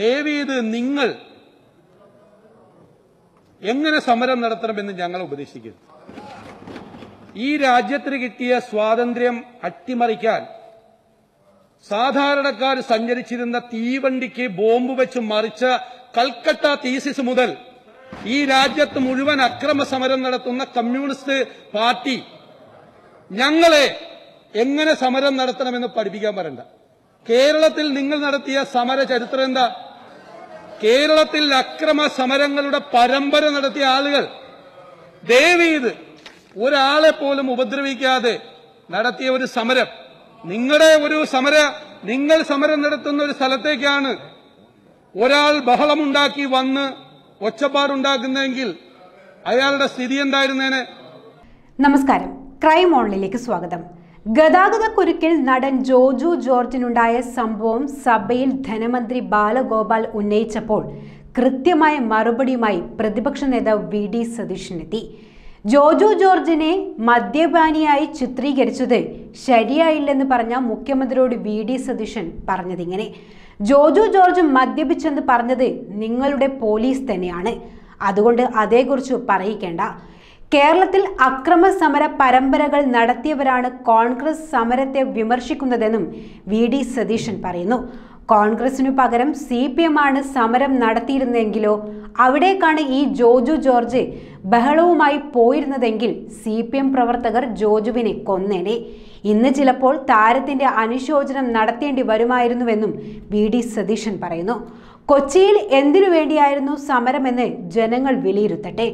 ദേവീത് നിങ്ങൾ എങ്ങനെ സമരം നടത്തണമെന്ന് ഞങ്ങൾ ഉപദേശിക്കുന്നു. ഈ രാജ്യത്തിന് കിട്ടിയ സ്വാതന്ത്ര്യം അട്ടിമറിക്കാൻ സാധാരണക്കാർ സഞ്ചരിച്ചിരുന്ന തീവണ്ടിക്ക് ബോംബ് വെച്ച് മറിച്ച കൽക്കട്ട തീസിസ് മുതൽ ഈ രാജ്യത്ത് മുഴുവൻ അക്രമ സമരം നടത്തുന്ന കമ്മ്യൂണിസ്റ്റ് പാർട്ടി ഞങ്ങളെ എങ്ങനെ സമരം നടത്തണമെന്ന് പഠിപ്പിക്കാൻ പറയണ്ട. കേരളത്തിൽ നിങ്ങൾ നടത്തിയ സമര ചരിത്രം എന്താ? കേരളത്തിൽ അക്രമ സമരങ്ങളുടെ പരമ്പര നടത്തിയ ആളുകൾ ദയവീത് ഒരാളെ പോലും ഉപദ്രവിക്കാതെ നടത്തിയ ഒരു സമരം, നിങ്ങളുടെ ഒരു നിങ്ങൾ സമരം നടത്തുന്ന ഒരു സ്ഥലത്തേക്കാണ് ഒരാൾ ബഹളമുണ്ടാക്കി വന്ന് ഒച്ചപ്പാടുണ്ടാക്കുന്നതെങ്കിൽ അയാളുടെ സ്ഥിതി എന്തായിരുന്നേനെ? നമസ്കാരം, ക്രൈം ഓൺലൈനിലേക്ക് സ്വാഗതം. ഗതാഗതക്കുരുക്കിൽ നടൻ ജോജു ജോർജിനുണ്ടായ സംഭവം സഭയിൽ ധനമന്ത്രി ബാലഗോപാൽ ഉന്നയിച്ചപ്പോൾ കൃത്യമായ മറുപടിയുമായി പ്രതിപക്ഷ നേതാവ് വി ഡി സതീശനെത്തി. ജോജു ജോർജിനെ മദ്യപാനിയായി ചിത്രീകരിച്ചത് ശരിയായില്ലെന്ന് പറഞ്ഞ മുഖ്യമന്ത്രിയോട് വി ഡി സതീശൻ പറഞ്ഞതിങ്ങനെ: ജോജു ജോർജ് മദ്യപിച്ചെന്ന് പറഞ്ഞത് നിങ്ങളുടെ പോലീസ് തന്നെയാണ്, അതുകൊണ്ട് അതേക്കുറിച്ച് പറയിക്കേണ്ട. കേരളത്തിൽ അക്രമ സമര പരമ്പരകൾ നടത്തിയവരാണ് കോൺഗ്രസ് സമരത്തെ വിമർശിക്കുന്നതെന്നും വി ഡി സതീശൻ പറയുന്നു. കോൺഗ്രസിനു പകരം CPM ആണ് സമരം നടത്തിയിരുന്നെങ്കിലോ, അവിടേക്കാണ് ഈ ജോജു ജോർജ് ബഹളവുമായി പോയിരുന്നതെങ്കിൽ CPM പ്രവർത്തകർ ജോജുവിനെ കൊന്നേനെ. ഇന്ന് ചിലപ്പോൾ താരത്തിന്റെ അനുശോചനം നടത്തേണ്ടി വരുമായിരുന്നുവെന്നും വി ഡി സതീശൻ പറയുന്നു. കൊച്ചിയിൽ എന്തിനു വേണ്ടിയായിരുന്നു സമരമെന്ന് ജനങ്ങൾ വിലയിരുത്തട്ടെ.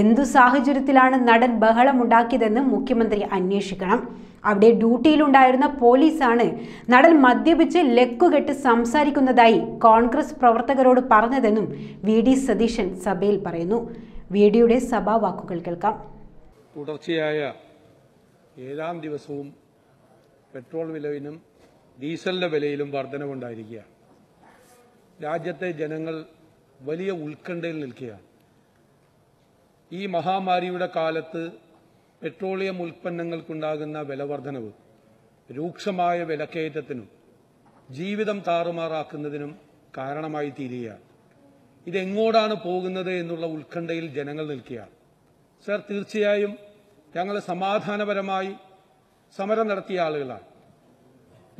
എന്തു സാഹചര്യത്തിലാണ് നടൻ ബഹളമുണ്ടാക്കിയതെന്ന് മുഖ്യമന്ത്രി അന്വേഷിക്കണം. അവിടെ ഡ്യൂട്ടിയിലുണ്ടായിരുന്ന പോലീസാണ് നടൻ മദ്യപിച്ച് ലക്കുകെട്ട് സംസാരിക്കുന്നതായി കോൺഗ്രസ് പ്രവർത്തകരോട് പറഞ്ഞതെന്നും വി ഡി സതീശൻ സഭയിൽ പറയുന്നു. വീഡിയോയുടെ സഭാവാക്കുകൾ കേൾക്കാം. തുടർച്ചയായ 7ാം ദിവസവും പെട്രോൾ വിലയിലും ഡീസലിന്റെ വിലയിലും വർധനവുണ്ടായിരിക്കുകയാണ്. രാജ്യത്തെ ജനങ്ങൾ വലിയ ഉത്കണ്ഠയിൽ നിൽക്കുകയാണ്. ഈ മഹാമാരിയുടെ കാലത്ത് പെട്രോളിയം ഉൽപ്പന്നങ്ങൾക്കുണ്ടാകുന്ന വിലവർദ്ധനവ് രൂക്ഷമായ വിലക്കയറ്റത്തിനും ജീവിതം താറുമാറാക്കുന്നതിനും കാരണമായി തീരുകയാണ്. ഇതെങ്ങോട്ടാണ് പോകുന്നത് എന്നുള്ള ഉത്കണ്ഠയിൽ ജനങ്ങൾ നിൽക്കുകയാണ്. സർ, തീർച്ചയായും ഞങ്ങൾ സമാധാനപരമായി സമരം നടത്തിയ ആളുകളാണ്.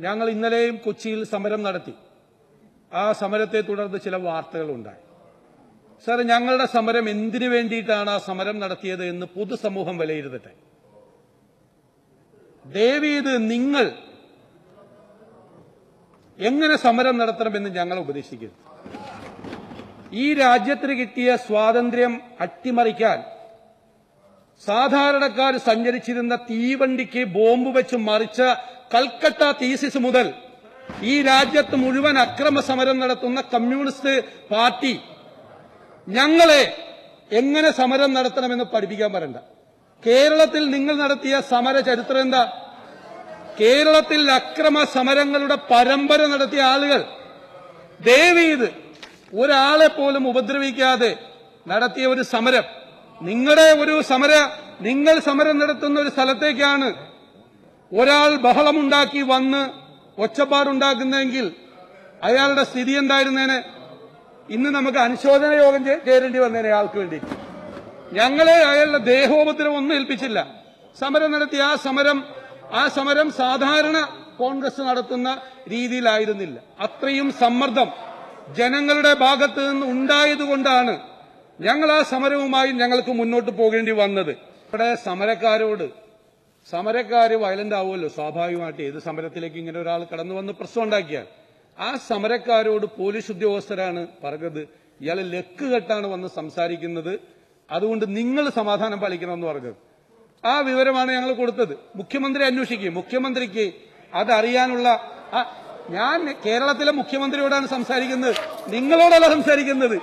ഞങ്ങൾ ഇന്നലെയും കൊച്ചിയിൽ സമരം നടത്തി. ആ സമരത്തെ തുടർന്ന് ചില വാർത്തകളുണ്ടായി. സാർ, ഞങ്ങളുടെ സമരം എന്തിനു വേണ്ടിയിട്ടാണ് ആ സമരം നടത്തിയത് എന്ന് പൊതുസമൂഹം വിലയിരുത്തട്ടെ. ദയവീത് നിങ്ങൾ എങ്ങനെ സമരം നടത്തണമെന്ന് ഞങ്ങൾ ഉപദേശിക്കുന്നു. ഈ രാജ്യത്തിന് കിട്ടിയ സ്വാതന്ത്ര്യം അട്ടിമറിക്കാൻ സാധാരണക്കാർ സഞ്ചരിച്ചിരുന്ന തീവണ്ടിക്ക് ബോംബ് വെച്ച് മറിച്ച കൽക്കട്ട തീസിസ് മുതൽ ഈ രാജ്യത്ത് മുഴുവൻ അക്രമ സമരം നടത്തുന്ന കമ്മ്യൂണിസ്റ്റ് പാർട്ടി ഞങ്ങളെ എങ്ങനെ സമരം നടത്തണമെന്ന് പഠിപ്പിക്കാൻ പറയണ്ട. കേരളത്തിൽ നിങ്ങൾ നടത്തിയ സമര ചരിത്രം എന്താ? കേരളത്തിൽ അക്രമ സമരങ്ങളുടെ പരമ്പര നടത്തിയ ആളുകൾ ദയവീത് ഒരാളെ പോലും ഉപദ്രവിക്കാതെ നടത്തിയ ഒരു സമരം, നിങ്ങളുടെ ഒരു നിങ്ങൾ സമരം നടത്തുന്ന ഒരു സ്ഥലത്തേക്കാണ് ഒരാൾ ബഹളമുണ്ടാക്കി വന്ന് ഒച്ചപ്പാടുണ്ടാക്കുന്നതെങ്കിൽ അയാളുടെ സ്ഥിതി എന്തായിരുന്നേനെ? ഇന്ന് നമുക്ക് അനുശോചന യോഗം ചേരേണ്ടി വന്നേനെ ആൾക്ക് വേണ്ടി. ഞങ്ങളെ അയാളുടെ ദേഹോപദ്രവം ഒന്നും ഏൽപ്പിച്ചില്ല. സമരം നടത്തിയ ആ സമരം സാധാരണ കോൺഗ്രസ് നടത്തുന്ന രീതിയിലായിരുന്നില്ല. അത്രയും സമ്മർദ്ദം ജനങ്ങളുടെ ഭാഗത്ത് നിന്ന് ഉണ്ടായതുകൊണ്ടാണ് ഞങ്ങൾ ആ സമരവുമായി ഞങ്ങൾക്ക് മുന്നോട്ട് പോകേണ്ടി വന്നത്. ഇവിടെ സമരക്കാര് വയലന്റ് ആവുമല്ലോ സ്വാഭാവികമായിട്ട്. ഏത് സമരത്തിലേക്ക് ഇങ്ങനെ ഒരാൾ കടന്നു വന്ന് പ്രശ്നം ഉണ്ടാക്കിയാൽ ആ സമരക്കാരോട് പോലീസ് ഉദ്യോഗസ്ഥരാണ് പറഞ്ഞത്, ഇയാൾ ലക്ക് കെട്ടാണ് വന്ന് സംസാരിക്കുന്നത്, അതുകൊണ്ട് നിങ്ങൾ സമാധാനം പാലിക്കണമെന്ന് പറഞ്ഞത്. ആ വിവരമാണ് ഞങ്ങൾ കൊടുത്തത്. മുഖ്യമന്ത്രി അന്വേഷിക്കും. മുഖ്യമന്ത്രിക്ക് അതറിയാനുള്ള ഞാൻ കേരളത്തിലെ മുഖ്യമന്ത്രിയോടാണ് സംസാരിക്കുന്നത്, നിങ്ങളോടല്ല സംസാരിക്കുന്നത്.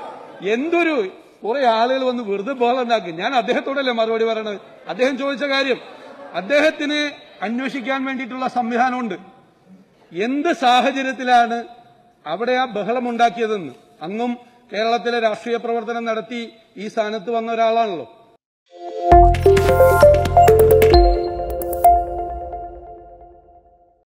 എന്തൊരു കുറെ ആളുകൾ വന്ന് വെറുതെ ബോളുണ്ടാക്കി. ഞാൻ അദ്ദേഹത്തോടല്ലേ മറുപടി പറയണത്? അദ്ദേഹം ചോദിച്ച കാര്യം അദ്ദേഹത്തിന് അന്വേഷിക്കാൻ വേണ്ടിയിട്ടുള്ള സംവിധാനമുണ്ട്. എന്ത് സാഹചര്യത്തിലാണ് അവിടെ ആ ബഹളമുണ്ടാക്കിയതെന്ന് അങ്ങും കേരളത്തിലെ രാഷ്ട്രീയ പ്രവർത്തനം നടത്തി ഈ സ്ഥാനത്ത് വന്ന ഒരാളാണല്ലോ.